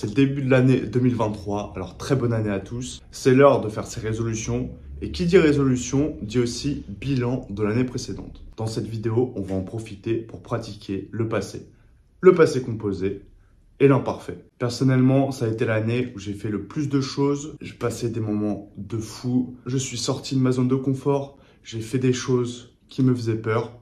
C'est le début de l'année 2023, alors très bonne année à tous. C'est l'heure de faire ses résolutions. Et qui dit résolution, dit aussi bilan de l'année précédente. Dans cette vidéo, on va en profiter pour pratiquer le passé composé et l'imparfait. Personnellement, ça a été l'année où j'ai fait le plus de choses. J'ai passé des moments de fou. Je suis sorti de ma zone de confort. J'ai fait des choses qui me faisaient peur.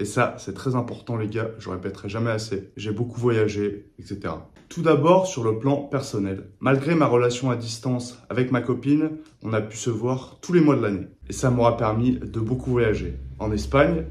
Et ça, c'est très important les gars, je répéterai jamais assez. J'ai beaucoup voyagé, etc. Tout d'abord, sur le plan personnel. Malgré ma relation à distance avec ma copine, on a pu se voir tous les mois de l'année. Et ça m'aura permis de beaucoup voyager. En Espagne,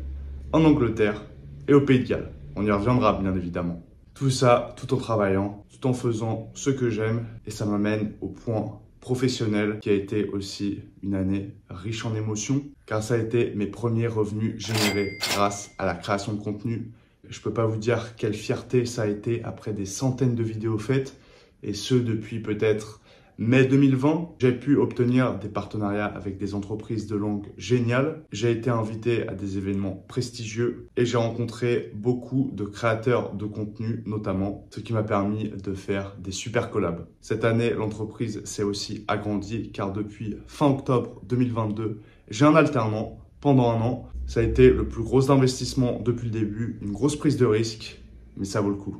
en Angleterre et au Pays de Galles. On y reviendra bien évidemment. Tout ça, tout en travaillant, tout en faisant ce que j'aime. Et ça m'amène au point professionnel qui a été aussi une année riche en émotions car ça a été mes premiers revenus générés grâce à la création de contenu. Je peux pas vous dire quelle fierté ça a été après des centaines de vidéos faites et ce depuis peut-être mai 2020. J'ai pu obtenir des partenariats avec des entreprises de langue géniales. J'ai été invité à des événements prestigieux et j'ai rencontré beaucoup de créateurs de contenu notamment, ce qui m'a permis de faire des super collabs. Cette année, l'entreprise s'est aussi agrandie car depuis fin octobre 2022, j'ai un alternant pendant un an. Ça a été le plus gros investissement depuis le début, une grosse prise de risque, mais ça vaut le coup.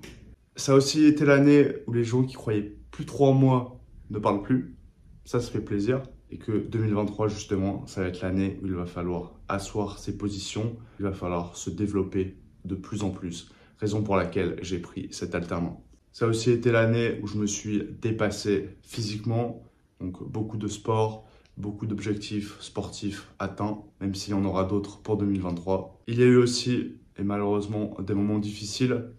Ça a aussi été l'année où les gens qui croyaient plus trop en moi ne parle plus, ça fait plaisir. Et que 2023, justement, ça va être l'année où il va falloir asseoir ses positions, il va falloir se développer de plus en plus, raison pour laquelle j'ai pris cet alternant. Ça a aussi été l'année où je me suis dépassé physiquement, donc beaucoup de sport, beaucoup d'objectifs sportifs atteints, même s'il y en aura d'autres pour 2023. Il y a eu aussi, et malheureusement, des moments difficiles,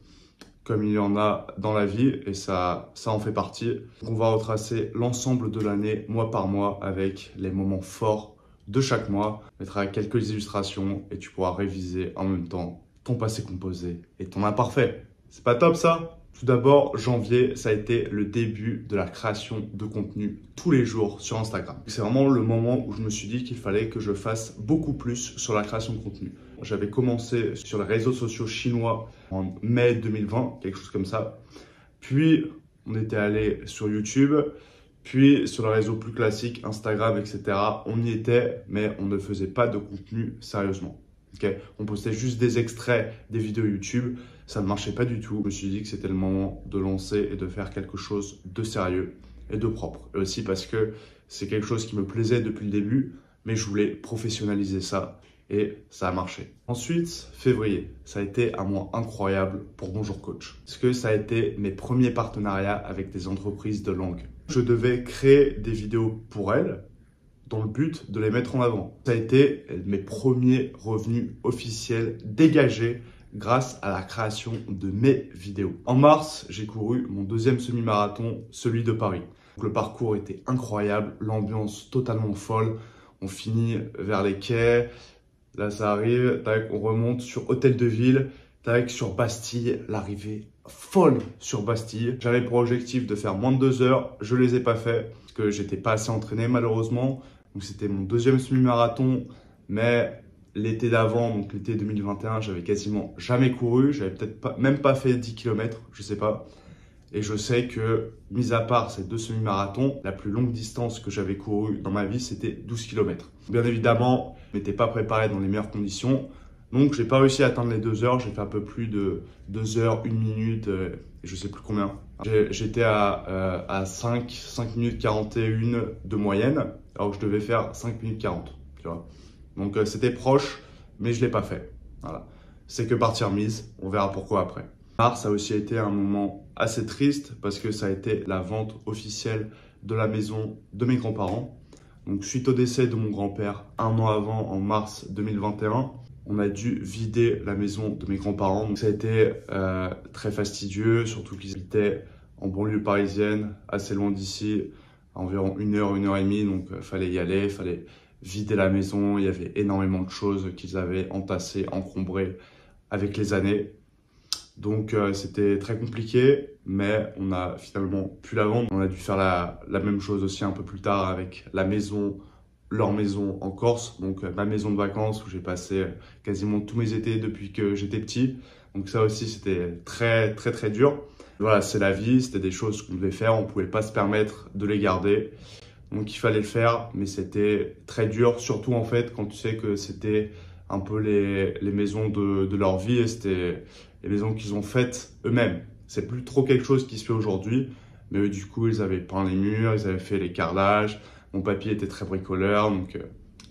comme il y en a dans la vie, et ça en fait partie. On va retracer l'ensemble de l'année, mois par mois, avec les moments forts de chaque mois. On mettra quelques illustrations et tu pourras réviser en même temps ton passé composé et ton imparfait. C'est pas top ça? Tout d'abord, janvier, ça a été le début de la création de contenu tous les jours sur Instagram. C'est vraiment le moment où je me suis dit qu'il fallait que je fasse beaucoup plus sur la création de contenu. J'avais commencé sur les réseaux sociaux chinois en mai 2020, quelque chose comme ça. Puis, on était allé sur YouTube, puis sur les réseaux plus classiques, Instagram, etc. On y était, mais on ne faisait pas de contenu sérieusement. Okay. On postait juste des extraits des vidéos YouTube, ça ne marchait pas du tout. Je me suis dit que c'était le moment de lancer et de faire quelque chose de sérieux et de propre. Et aussi parce que c'est quelque chose qui me plaisait depuis le début, mais je voulais professionnaliser ça et ça a marché. Ensuite, février, ça a été un mois incroyable pour Bonjour Coach. Parce que ça a été mes premiers partenariats avec des entreprises de langue. Je devais créer des vidéos pour elles, dans le but de les mettre en avant. Ça a été mes premiers revenus officiels dégagés grâce à la création de mes vidéos. En mars, j'ai couru mon deuxième semi-marathon, celui de Paris. Donc, le parcours était incroyable, l'ambiance totalement folle. On finit vers les quais, là ça arrive, tac, on remonte sur Hôtel de Ville, tac, sur Bastille, l'arrivée folle sur Bastille. J'avais pour objectif de faire moins de 2 heures, je les ai pas fait parce que j'étais pas assez entraîné malheureusement. Donc c'était mon deuxième semi-marathon, mais l'été d'avant, donc l'été 2021, j'avais quasiment jamais couru, j'avais peut-être même pas fait 10 km, je sais pas. Et je sais que, mis à part ces 2 semi-marathons, la plus longue distance que j'avais courue dans ma vie, c'était 12 km. Bien évidemment, je m'étais pas préparé dans les meilleures conditions, donc j'ai pas réussi à atteindre les 2 heures, j'ai fait un peu plus de 2 heures, 1 minute, je sais plus combien. J'étais à 5 minutes 41 de moyenne, alors que je devais faire 5 minutes 40, tu vois. Donc c'était proche, mais je l'ai pas fait. Voilà. C'est que partie remise, on verra pourquoi après. Mars a aussi été un moment assez triste parce que ça a été la vente officielle de la maison de mes grands-parents. Donc suite au décès de mon grand-père un an avant, en mars 2021, on a dû vider la maison de mes grands-parents. Donc ça a été très fastidieux, surtout qu'ils habitaient en banlieue parisienne, assez loin d'ici, à environ 1 heure, 1 heure et demie. Donc fallait y aller, fallait vider la maison. Il y avait énormément de choses qu'ils avaient entassées, encombrées avec les années. Donc c'était très compliqué, mais on a finalement pu la vendre. On a dû faire la même chose aussi un peu plus tard avec la maison, leur maison en Corse, donc ma maison de vacances où j'ai passé quasiment tous mes étés depuis que j'étais petit. Donc ça aussi, c'était très, très, très dur. Voilà, c'est la vie, c'était des choses qu'on devait faire, on ne pouvait pas se permettre de les garder. Donc il fallait le faire, mais c'était très dur, surtout en fait quand tu sais que c'était un peu les maisons de leur vie et c'était les maisons qu'ils ont faites eux-mêmes. C'est plus trop quelque chose qui se fait aujourd'hui, mais eux, du coup ils avaient peint les murs, ils avaient fait les carrelages, mon papy était très bricoleur, donc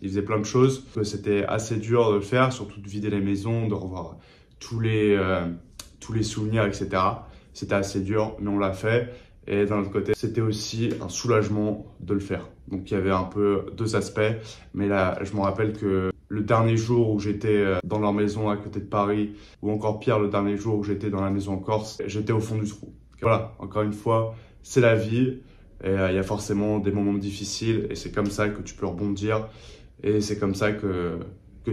ils faisaient plein de choses. C'était assez dur de le faire, surtout de vider les maisons, de revoir tous les souvenirs, etc. C'était assez dur, mais on l'a fait. Et d'un autre côté, c'était aussi un soulagement de le faire. Donc il y avait un peu deux aspects. Mais là, je me rappelle que le dernier jour où j'étais dans leur maison à côté de Paris, ou encore pire, le dernier jour où j'étais dans la maison en Corse, j'étais au fond du trou. Voilà, encore une fois, c'est la vie. Et il y a forcément des moments difficiles. Et c'est comme ça que tu peux rebondir. Et c'est comme ça que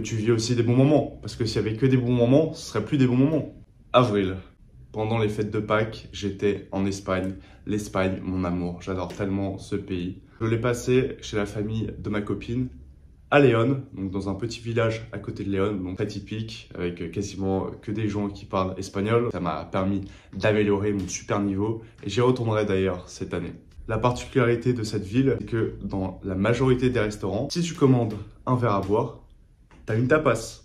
tu vis aussi des bons moments. Parce que s'il n'y avait que des bons moments, ce ne serait plus des bons moments. Avril. Pendant les fêtes de Pâques, j'étais en Espagne. L'Espagne, mon amour, j'adore tellement ce pays. Je l'ai passé chez la famille de ma copine à Léon, donc dans un petit village à côté de Léon, donc très typique, avec quasiment que des gens qui parlent espagnol. Ça m'a permis d'améliorer mon super niveau et j'y retournerai d'ailleurs cette année. La particularité de cette ville, c'est que dans la majorité des restaurants, si tu commandes un verre à boire, t'as une tapas.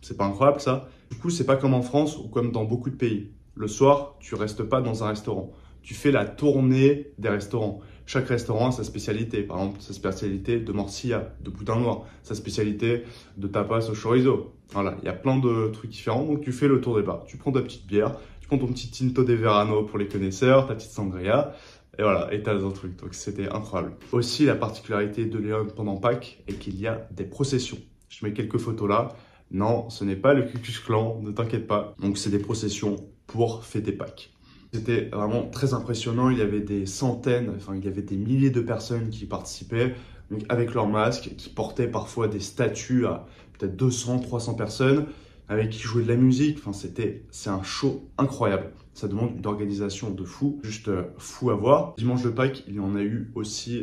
C'est pas incroyable ça? Du coup, c'est pas comme en France ou comme dans beaucoup de pays. Le soir, tu restes pas dans un restaurant. Tu fais la tournée des restaurants. Chaque restaurant a sa spécialité. Par exemple, sa spécialité de morcilla, de boudin noir, sa spécialité de tapas au chorizo. Voilà, il y a plein de trucs différents. Donc, tu fais le tour des bars. Tu prends ta petite bière, tu prends ton petit tinto de verano pour les connaisseurs, ta petite sangria, et voilà, et t'as d'autres trucs. Donc, c'était incroyable. Aussi, la particularité de Léon pendant Pâques est qu'il y a des processions. Je mets quelques photos là. Non, ce n'est pas le Cucus-Clan, ne t'inquiète pas. Donc, c'est des processions pour fêter Pâques. C'était vraiment très impressionnant. Il y avait des centaines, enfin, il y avait des milliers de personnes qui participaient, donc avec leurs masques, qui portaient parfois des statues à peut-être 200, 300 personnes, avec qui jouaient de la musique. Enfin, c'est un show incroyable. Ça demande une organisation de fou, juste fou à voir. Dimanche de Pâques, il y en a eu aussi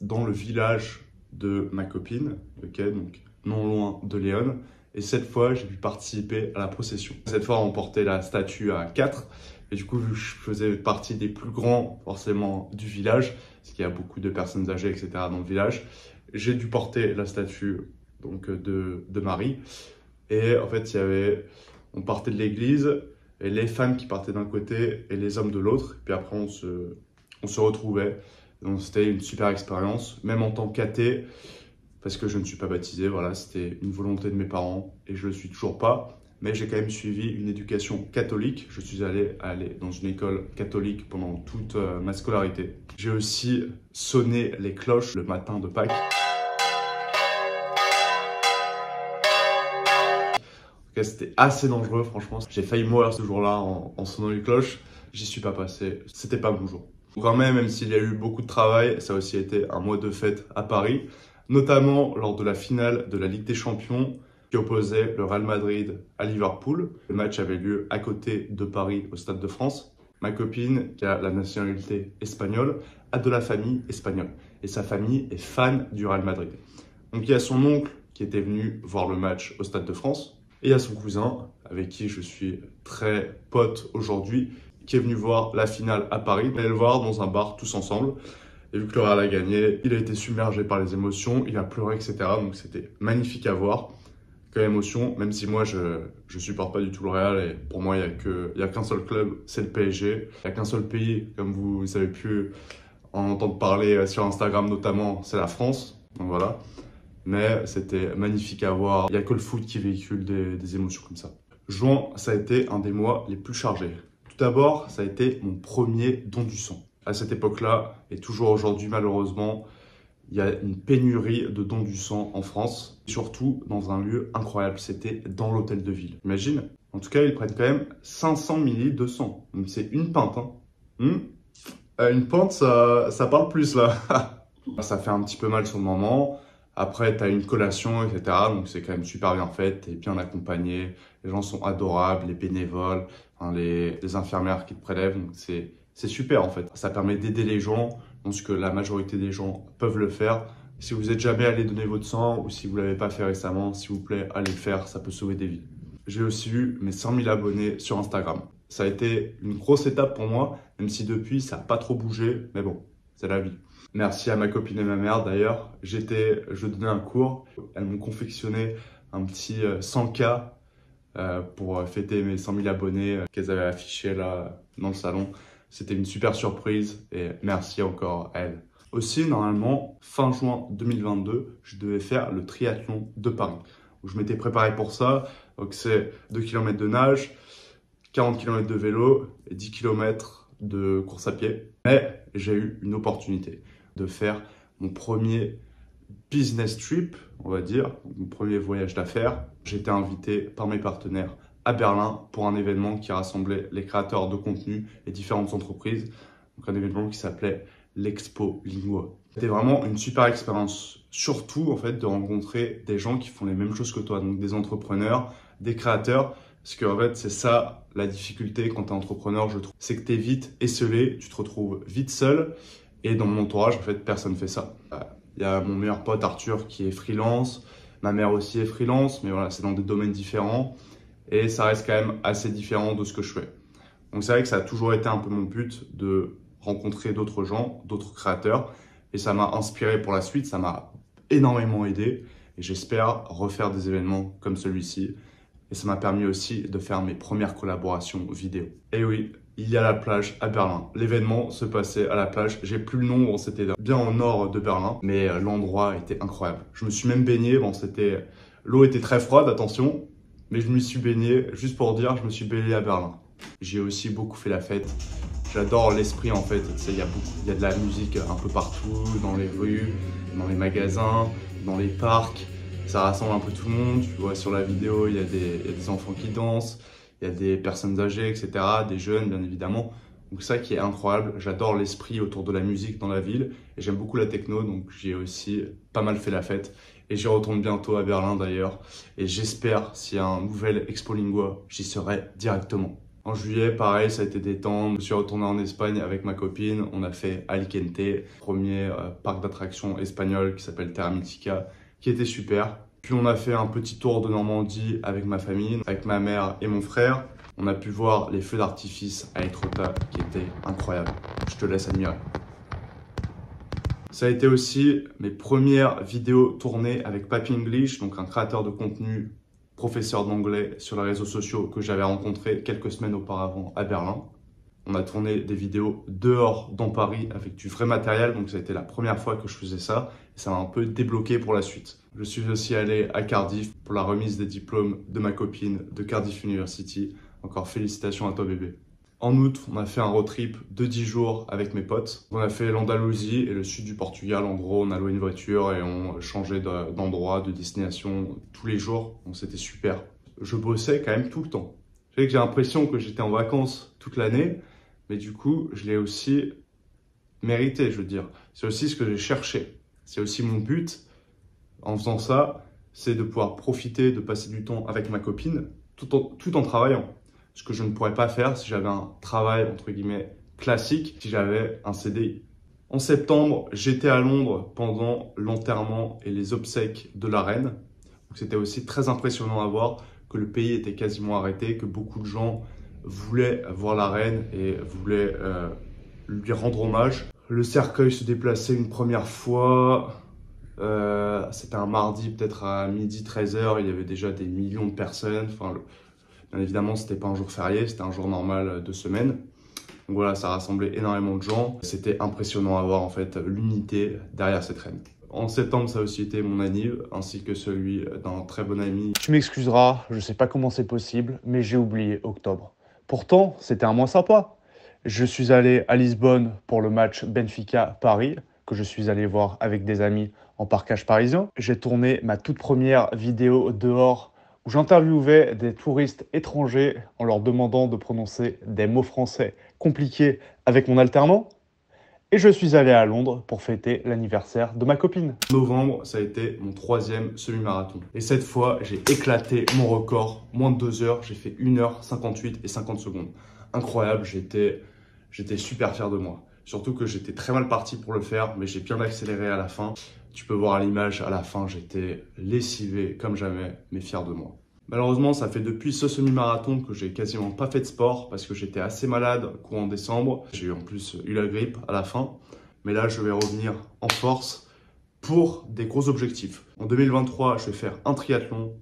dans le village de ma copine, okay, donc non loin de Léon. Et cette fois, j'ai pu participer à la procession. Cette fois, on portait la statue à 4. Et du coup, vu que je faisais partie des plus grands, forcément, du village, parce qu'il y a beaucoup de personnes âgées, etc. dans le village, j'ai dû porter la statue donc, de Marie. Et en fait, on partait de l'église, et les femmes qui partaient d'un côté et les hommes de l'autre. Puis après, on se retrouvait. Donc, c'était une super expérience, même en tant qu'athée. Parce que je ne suis pas baptisé, voilà, c'était une volonté de mes parents et je ne le suis toujours pas. Mais j'ai quand même suivi une éducation catholique. Je suis allé dans une école catholique pendant toute ma scolarité. J'ai aussi sonné les cloches le matin de Pâques. En tout cas, c'était assez dangereux, franchement. J'ai failli mourir ce jour-là en sonnant les cloches. J'y suis pas passé, c'était pas mon jour. Quand même s'il y a eu beaucoup de travail, ça a aussi été un mois de fête à Paris. Notamment lors de la finale de la Ligue des Champions qui opposait le Real Madrid à Liverpool. Le match avait lieu à côté de Paris au Stade de France. Ma copine, qui a la nationalité espagnole, a de la famille espagnole. Et sa famille est fan du Real Madrid. Donc il y a son oncle qui était venu voir le match au Stade de France. Et il y a son cousin, avec qui je suis très pote aujourd'hui, qui est venu voir la finale à Paris. On allait le voir dans un bar tous ensemble. Et vu que le Real a gagné, il a été submergé par les émotions, il a pleuré, etc. Donc c'était magnifique à voir, quelle émotion, même si moi je supporte pas du tout le Real et pour moi il n'y a qu'un seul club, c'est le PSG. Il n'y a qu'un seul pays, comme vous avez pu en entendre parler sur Instagram notamment, c'est la France. Donc voilà, mais c'était magnifique à voir, il n'y a que le foot qui véhicule des émotions comme ça. Juin, ça a été un des mois les plus chargés. Tout d'abord, ça a été mon premier don du sang. À cette époque-là, et toujours aujourd'hui malheureusement, il y a une pénurie de dons du sang en France, surtout dans un lieu incroyable, c'était dans l'hôtel de ville. Imagine. En tout cas, ils prennent quand même 500 ml de sang. Donc c'est une pinte. Hein. Une pinte, ça parle plus là. Ça fait un petit peu mal sur le moment. Après, tu as une collation, etc. Donc c'est quand même super bien fait, t'es bien accompagné. Les gens sont adorables, les bénévoles, hein, les infirmières qui te prélèvent. Donc c'est super en fait, ça permet d'aider les gens, parce que la majorité des gens peuvent le faire. Si vous n'êtes jamais allé donner votre sang ou si vous ne l'avez pas fait récemment, s'il vous plaît, allez le faire, ça peut sauver des vies. J'ai aussi eu mes 100 000 abonnés sur Instagram. Ça a été une grosse étape pour moi, même si depuis, ça n'a pas trop bougé. Mais bon, c'est la vie. Merci à ma copine et ma mère d'ailleurs. Je donnais un cours. Elles m'ont confectionné un petit 100K pour fêter mes 100 000 abonnés qu'elles avaient affichés là dans le salon. C'était une super surprise et merci encore à elles. Aussi, normalement, fin juin 2022, je devais faire le triathlon de Paris. Je m'étais préparé pour ça. Donc c'est 2 km de nage, 40 km de vélo et 10 km de course à pied. Mais j'ai eu une opportunité de faire mon premier business trip, on va dire, mon premier voyage d'affaires. J'ai été invité par mes partenaires à Berlin pour un événement qui rassemblait les créateurs de contenu et différentes entreprises. Donc un événement qui s'appelait l'Expo Lingua. C'était vraiment une super expérience, surtout en fait de rencontrer des gens qui font les mêmes choses que toi, donc des entrepreneurs, des créateurs, parce que en fait c'est ça la difficulté quand t'es entrepreneur, je trouve, c'est que t'es vite esseulé, tu te retrouves vite seul, et dans mon entourage en fait personne fait ça. Il y a mon meilleur pote Arthur qui est freelance, ma mère aussi est freelance, mais voilà c'est dans des domaines différents, et ça reste quand même assez différent de ce que je fais. Donc c'est vrai que ça a toujours été un peu mon but de rencontrer d'autres gens, d'autres créateurs, et ça m'a inspiré pour la suite, ça m'a énormément aidé, et j'espère refaire des événements comme celui-ci, et ça m'a permis aussi de faire mes premières collaborations vidéo. Et oui, il y a la plage à Berlin, l'événement se passait à la plage, j'ai plus le nom, c'était bien au nord de Berlin, mais l'endroit était incroyable. Je me suis même baigné, bon c'était, l'eau était très froide, attention, mais je me suis baigné, juste pour dire, je me suis baigné à Berlin. J'ai aussi beaucoup fait la fête. J'adore l'esprit en fait, il y a de la musique un peu partout, dans les rues, dans les magasins, dans les parcs, ça rassemble un peu tout le monde, tu vois sur la vidéo il y a des enfants qui dansent, il y a des personnes âgées, etc., des jeunes bien évidemment, donc ça qui est incroyable, j'adore l'esprit autour de la musique dans la ville, et j'aime beaucoup la techno, donc j'ai aussi pas mal fait la fête, et j'y retourne bientôt à Berlin d'ailleurs, et j'espère s'il y a un nouvel Expo Lingua, j'y serai directement. En juillet, pareil, ça a été détente. Je suis retourné en Espagne avec ma copine. On a fait Alicante, premier parc d'attractions espagnol qui s'appelle Terra Mitica, qui était super. Puis on a fait un petit tour de Normandie avec ma famille, avec ma mère et mon frère. On a pu voir les feux d'artifice à Etretat qui étaient incroyables. Je te laisse admirer. Ça a été aussi mes premières vidéos tournées avec Papy English, donc un créateur de contenu, professeur d'anglais sur les réseaux sociaux que j'avais rencontré quelques semaines auparavant à Berlin. On a tourné des vidéos dehors dans Paris avec du vrai matériel, donc ça a été la première fois que je faisais ça, et ça m'a un peu débloqué pour la suite. Je suis aussi allé à Cardiff pour la remise des diplômes de ma copine de Cardiff University. Encore félicitations à toi bébé. En août, on a fait un road trip de 10 jours avec mes potes. On a fait l'Andalousie et le sud du Portugal. En gros, on a loué une voiture et on changeait d'endroit, de destination tous les jours. Donc c'était super. Je bossais quand même tout le temps. J'ai l'impression que j'étais en vacances toute l'année, mais du coup, je l'ai aussi mérité, je veux dire. C'est aussi ce que j'ai cherché. C'est aussi mon but en faisant ça, c'est de pouvoir profiter, de passer du temps avec ma copine tout en travaillant. Ce que je ne pourrais pas faire si j'avais un travail, entre guillemets, classique, si j'avais un CDI. En septembre, j'étais à Londres pendant l'enterrement et les obsèques de la reine. C'était aussi très impressionnant à voir que le pays était quasiment arrêté, que beaucoup de gens voulaient voir la reine et voulaient lui rendre hommage. Le cercueil se déplaçait une première fois. C'était un mardi, peut-être à midi, 13h. Il y avait déjà des millions de personnes. Enfin, bien évidemment, ce n'était pas un jour férié, c'était un jour normal de semaine. Donc voilà, ça rassemblait énormément de gens. C'était impressionnant à voir en fait l'unité derrière cette reine. En septembre, ça a aussi été mon anniv, ainsi que celui d'un très bon ami. Tu m'excuseras, je ne sais pas comment c'est possible, mais j'ai oublié octobre. Pourtant, c'était un mois sympa. Je suis allé à Lisbonne pour le match Benfica-Paris, que je suis allé voir avec des amis en parcage parisien. J'ai tourné ma toute première vidéo dehors où j'interviewais des touristes étrangers en leur demandant de prononcer des mots français compliqués avec mon alternant. Et je suis allé à Londres pour fêter l'anniversaire de ma copine. Novembre, ça a été mon 3e semi-marathon. Et cette fois, j'ai éclaté mon record. Moins de 2 heures, j'ai fait 1h58 et 50 secondes. Incroyable, j'étais super fier de moi. Surtout que j'étais très mal parti pour le faire, mais j'ai bien accéléré à la fin. Tu peux voir à l'image, à la fin, j'étais lessivé comme jamais, mais fier de moi. Malheureusement, ça fait depuis ce semi-marathon que j'ai quasiment pas fait de sport parce que j'étais assez malade courant décembre. J'ai en plus eu la grippe à la fin. Mais là, je vais revenir en force pour des gros objectifs. En 2023, je vais faire un triathlon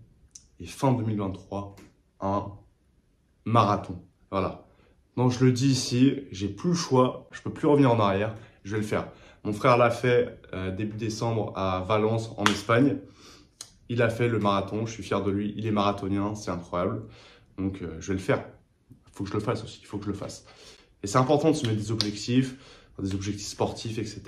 et fin 2023, un marathon. Voilà. Donc, je le dis ici, j'ai plus le choix, je peux plus revenir en arrière, je vais le faire. Mon frère l'a fait début décembre à Valence en Espagne. Il a fait le marathon, je suis fier de lui, il est marathonien, c'est incroyable. Donc je vais le faire, il faut que je le fasse aussi, il faut que je le fasse. Et c'est important de se mettre des objectifs sportifs, etc.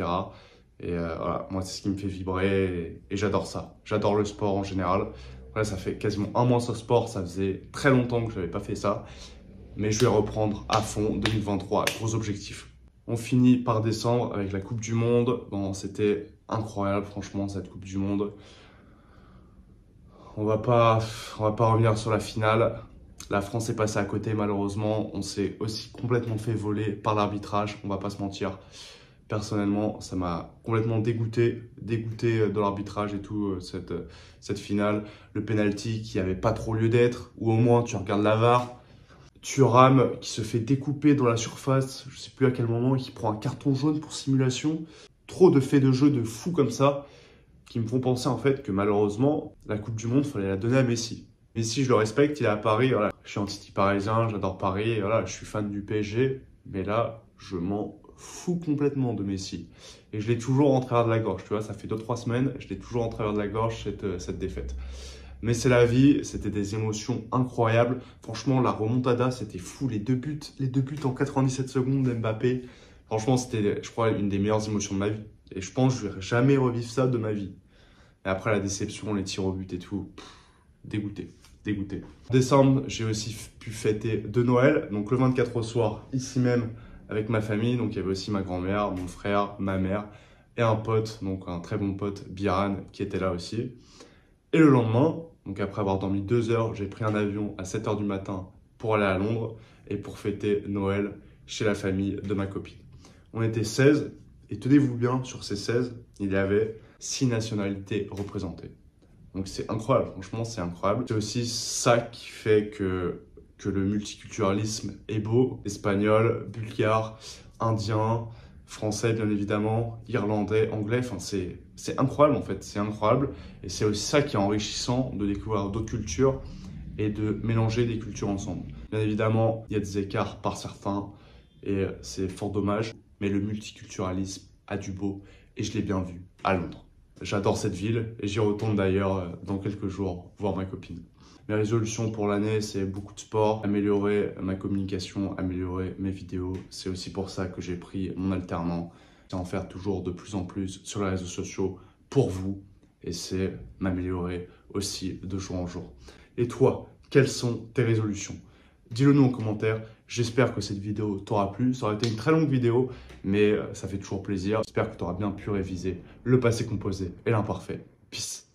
Et voilà, moi c'est ce qui me fait vibrer et j'adore ça. J'adore le sport en général. Voilà, ça fait quasiment un mois sans sport, ça faisait très longtemps que je n'avais pas fait ça. Mais je vais reprendre à fond 2023, gros objectif. On finit par décembre avec la Coupe du Monde. Bon, c'était incroyable franchement cette Coupe du Monde. On va pas revenir sur la finale. La France est passée à côté, malheureusement. On s'est aussi complètement fait voler par l'arbitrage. On va pas se mentir. Personnellement, ça m'a complètement dégoûté de l'arbitrage et tout, cette finale. Le penalty qui avait pas trop lieu d'être, ou au moins tu regardes la VAR. Thuram qui se fait découper dans la surface, je sais plus à quel moment, et qui prend un carton jaune pour simulation. Trop de faits de jeu de fou comme ça, qui me font penser en fait que malheureusement, la Coupe du Monde, il fallait la donner à Messi. Messi, je le respecte, il est à Paris, voilà. Je suis anti-parisien, j'adore Paris, voilà, je suis fan du PSG, mais là, je m'en fous complètement de Messi. Et je l'ai toujours en travers de la gorge, tu vois, ça fait 2-3 semaines, je l'ai toujours en travers de la gorge, cette défaite. Mais c'est la vie, c'était des émotions incroyables. Franchement, la remontada, c'était fou, les deux buts en 97 secondes d'Mbappé. Franchement, c'était, je crois, une des meilleures émotions de ma vie. Et je pense que je ne vais jamais revivre ça de ma vie. Et après la déception, les tirs au but et tout, pff, dégoûté. En décembre, j'ai aussi pu fêter de Noël, donc le 24 au soir, ici même, avec ma famille. Donc il y avait aussi ma grand-mère, mon frère, ma mère et un pote, donc un très bon pote, Biran, qui était là aussi. Et le lendemain, donc après avoir dormi 2 heures, j'ai pris un avion à 7 h du matin pour aller à Londres et pour fêter Noël chez la famille de ma copine. On était 16. Et tenez-vous bien, sur ces 16, il y avait 6 nationalités représentées. Donc c'est incroyable, franchement c'est incroyable. C'est aussi ça qui fait que le multiculturalisme est beau. Espagnol, bulgare, indien, français bien évidemment, irlandais, anglais, enfin c'est incroyable en fait, c'est incroyable. Et c'est aussi ça qui est enrichissant de découvrir d'autres cultures et de mélanger des cultures ensemble. Bien évidemment, il y a des écarts par certains et c'est fort dommage. Mais le multiculturalisme a du beau et je l'ai bien vu à Londres. J'adore cette ville et j'y retourne d'ailleurs dans quelques jours voir ma copine. Mes résolutions pour l'année, c'est beaucoup de sport, améliorer ma communication, améliorer mes vidéos. C'est aussi pour ça que j'ai pris mon alternant. C'est en faire toujours de plus en plus sur les réseaux sociaux pour vous et c'est m'améliorer aussi de jour en jour. Et toi, quelles sont tes résolutions ? Dis-le nous en commentaire. J'espère que cette vidéo t'aura plu. Ça aurait été une très longue vidéo, mais ça fait toujours plaisir. J'espère que tu auras bien pu réviser le passé composé et l'imparfait. Peace.